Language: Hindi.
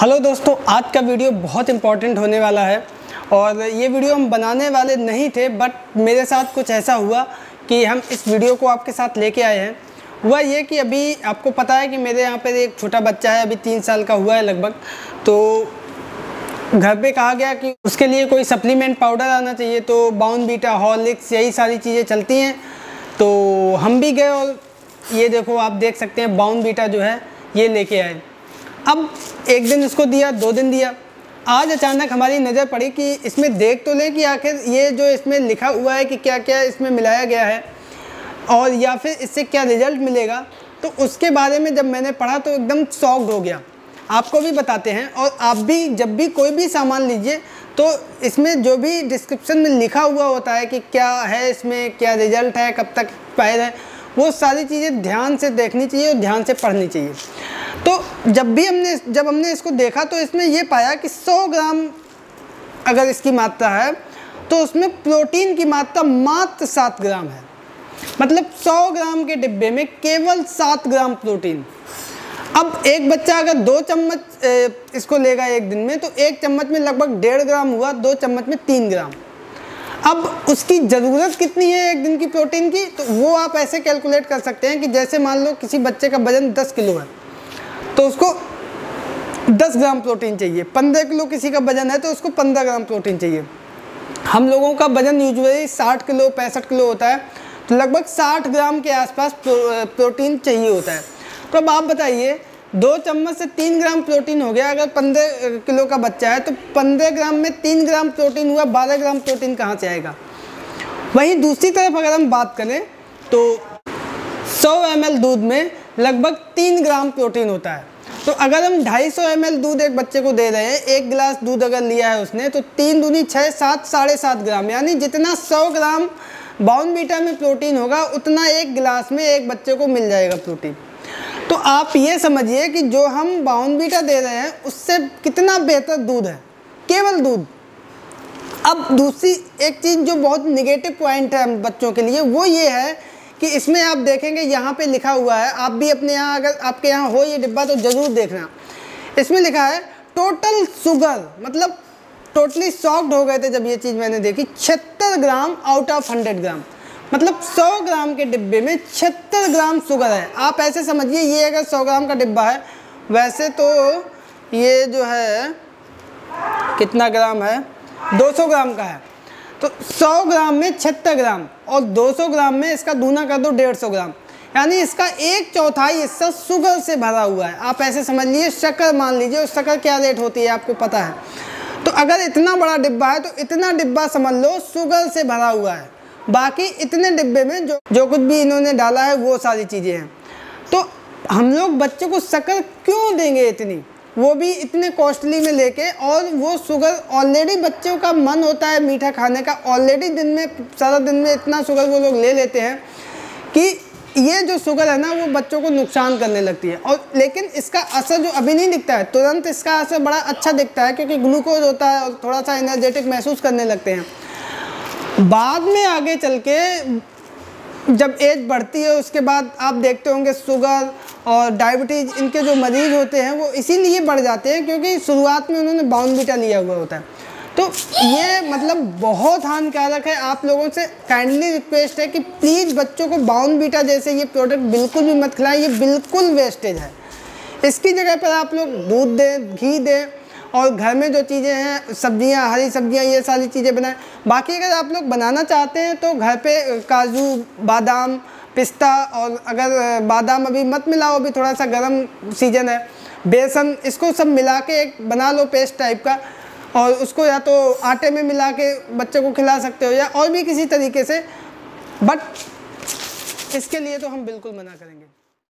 हेलो दोस्तों, आज का वीडियो बहुत इम्पॉर्टेंट होने वाला है और ये वीडियो हम बनाने वाले नहीं थे, बट मेरे साथ कुछ ऐसा हुआ कि हम इस वीडियो को आपके साथ लेके आए हैं। वह ये कि अभी आपको पता है कि मेरे यहाँ पर एक छोटा बच्चा है, अभी 3 साल का हुआ है लगभग। तो घर पे कहा गया कि उसके लिए कोई सप्लीमेंट पाउडर आना चाहिए, तो बॉर्नविटा, हॉर्लिक्स, यही सारी चीज़ें चलती हैं। तो हम भी गए और ये देखो, आप देख सकते हैं बॉर्नविटा जो है ये लेके आए। अब एक दिन इसको दिया, 2 दिन दिया। आज अचानक हमारी नज़र पड़ी कि इसमें देख तो लें कि आखिर ये जो इसमें लिखा हुआ है कि क्या क्या इसमें मिलाया गया है और या फिर इससे क्या रिज़ल्ट मिलेगा। तो उसके बारे में जब मैंने पढ़ा तो एकदम शॉक्ड हो गया। आपको भी बताते हैं, और आप भी जब भी कोई भी सामान लीजिए तो इसमें जो भी डिस्क्रिप्शन में लिखा हुआ होता है कि क्या है इसमें, क्या रिज़ल्ट है, कब तक एक्सपायर है, वो सारी चीज़ें ध्यान से देखनी चाहिए और ध्यान से पढ़नी चाहिए। तो जब हमने इसको देखा तो इसमें ये पाया कि 100 ग्राम अगर इसकी मात्रा है तो उसमें प्रोटीन की मात्रा मात्र 7 ग्राम है। मतलब 100 ग्राम के डिब्बे में केवल 7 ग्राम प्रोटीन। अब एक बच्चा अगर 2 चम्मच इसको लेगा एक दिन में, तो 1 चम्मच में लगभग 1.5 ग्राम हुआ, 2 चम्मच में 3 ग्राम। अब उसकी ज़रूरत कितनी है एक दिन की प्रोटीन की, तो वो आप ऐसे कैलकुलेट कर सकते हैं कि जैसे मान लो किसी बच्चे का वजन 10 किलो है तो उसको 10 ग्राम प्रोटीन चाहिए। 15 किलो किसी का वजन है तो उसको 15 ग्राम प्रोटीन चाहिए। हम लोगों का वजन यूजुअली 60 किलो 65 किलो होता है, तो लगभग 60 ग्राम के आसपास प्रोटीन चाहिए होता है। तो अब आप बताइए, 2 चम्मच से 3 ग्राम प्रोटीन हो गया। अगर 15 किलो का बच्चा है तो 15 ग्राम में 3 ग्राम प्रोटीन हुआ, 12 ग्राम प्रोटीन कहाँ से आएगा। वहीं दूसरी तरफ अगर हम बात करें तो 100 ml दूध में लगभग 3 ग्राम प्रोटीन होता है। तो अगर हम 250 ml दूध एक बच्चे को दे रहे हैं, 1 गिलास दूध अगर लिया है उसने, तो 3 दूनी 6, 7, 7.5 ग्राम। यानी जितना 100 ग्राम बॉर्नविटा में प्रोटीन होगा उतना 1 गिलास में एक बच्चे को मिल जाएगा प्रोटीन। तो आप ये समझिए कि जो हम बॉर्नविटा दे रहे हैं उससे कितना बेहतर दूध है, केवल दूध। अब दूसरी एक चीज़ जो बहुत निगेटिव पॉइंट है बच्चों के लिए, वो ये है कि इसमें आप देखेंगे यहाँ पे लिखा हुआ है, आप भी अपने यहाँ अगर आपके यहाँ हो ये डिब्बा तो ज़रूर देखना। इसमें लिखा है टोटल शुगर, मतलब टोटली शॉक्ड हो गए थे जब ये चीज़ मैंने देखी, 76 ग्राम आउट ऑफ 100 ग्राम। मतलब 100 ग्राम के डिब्बे में 76 ग्राम शुगर है। आप ऐसे समझिए, ये अगर 100 ग्राम का डिब्बा है, वैसे तो ये जो है कितना ग्राम है, 200 ग्राम का है। तो 100 ग्राम में 76 ग्राम और 200 ग्राम में इसका दूना कर दो 150 ग्राम, यानी इसका 1/4 हिस्सा शुगर से भरा हुआ है। आप ऐसे समझ लीजिए, शक्कर मान लीजिए, और शक्कर क्या रेट होती है आपको पता है। तो अगर इतना बड़ा डिब्बा है तो इतना डिब्बा समझ लो शुगर से भरा हुआ है। बाकी इतने डिब्बे में जो कुछ भी इन्होंने डाला है वो सारी चीज़ें हैं। तो हम लोग बच्चों को शक्कर क्यों देंगे इतनी, वो भी इतने कॉस्टली में लेके, और वो शुगर ऑलरेडी बच्चों का मन होता है मीठा खाने का, ऑलरेडी दिन में सारा दिन में इतना शुगर वो लोग ले लेते हैं कि ये जो शुगर है ना वो बच्चों को नुकसान करने लगती है। और लेकिन इसका असर जो अभी नहीं दिखता है, तुरंत इसका असर बड़ा अच्छा दिखता है क्योंकि ग्लूकोज होता है और थोड़ा सा एनर्जेटिक महसूस करने लगते हैं। बाद में आगे चल के जब एज बढ़ती है उसके बाद आप देखते होंगे शुगर और डायबिटीज़ इनके जो मरीज़ होते हैं वो इसीलिए बढ़ जाते हैं क्योंकि शुरुआत में उन्होंने बॉर्नविटा लिया हुआ होता है। तो ये मतलब बहुत हानिकारक है। आप लोगों से काइंडली रिक्वेस्ट है कि प्लीज़ बच्चों को बॉर्नविटा जैसे ये प्रोडक्ट बिल्कुल भी मत खिलाएं, ये बिल्कुल वेस्टेज है। इसकी जगह पर आप लोग दूध दें, घी दें, और घर में जो चीज़ें हैं सब्जियां, हरी सब्जियां, ये सारी चीज़ें बनाएं। बाकी अगर आप लोग बनाना चाहते हैं तो घर पे काजू, बादाम, पिस्ता, और अगर बादाम अभी मत मिलाओ, अभी थोड़ा सा गर्म सीजन है, बेसन, इसको सब मिला के एक बना लो पेस्ट टाइप का, और उसको या तो आटे में मिला के बच्चों को खिला सकते हो या और भी किसी तरीके से, बट इसके लिए तो हम बिल्कुल मना करेंगे।